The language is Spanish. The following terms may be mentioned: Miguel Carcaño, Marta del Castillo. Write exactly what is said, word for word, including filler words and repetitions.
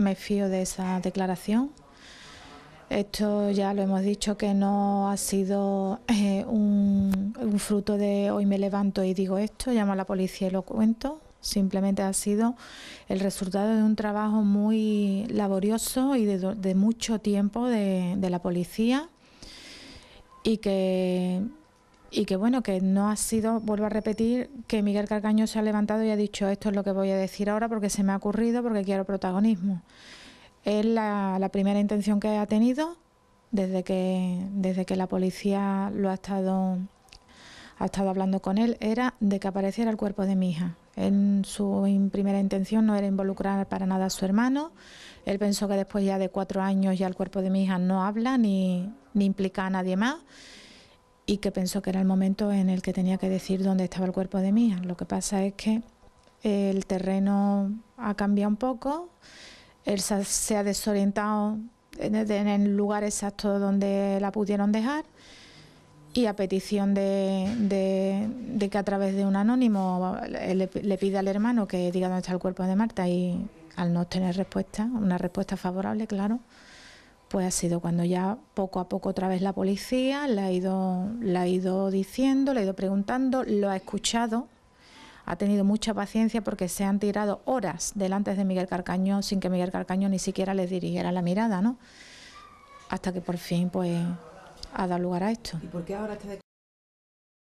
me fío de esa declaración. Esto ya lo hemos dicho que no ha sido eh, un, un fruto de hoy me levanto y digo esto, llamo a la policía y lo cuento. Simplemente ha sido el resultado de un trabajo muy laborioso y de, de mucho tiempo de, de la policía y que, y que bueno, que no ha sido, vuelvo a repetir, que Miguel Carcaño se ha levantado y ha dicho esto es lo que voy a decir ahora porque se me ha ocurrido, porque quiero protagonismo. Es la, la primera intención que ha tenido desde que, desde que la policía lo ha estado, ha estado hablando con él, era de que apareciera el cuerpo de mi hija. En su en primera intención no era involucrar para nada a su hermano. Él pensó que después ya de cuatro años ya el cuerpo de mi hija no habla ni, ni implica a nadie más y que pensó que era el momento en el que tenía que decir dónde estaba el cuerpo de mi hija. Lo que pasa es que el terreno ha cambiado un poco. Él se ha desorientado en el lugar exacto donde la pudieron dejar y a petición de, de, de que a través de un anónimo le, le pida al hermano que diga dónde está el cuerpo de Marta y al no tener respuesta, una respuesta favorable, claro, pues ha sido cuando ya poco a poco otra vez la policía le ha ido, le ha ido diciendo, le ha ido preguntando, lo ha escuchado. Ha tenido mucha paciencia porque se han tirado horas delante de Miguel Carcaño sin que Miguel Carcaño ni siquiera les dirigiera la mirada, ¿no? Hasta que por fin, pues, ha dado lugar a esto. ¿Y por qué ahora está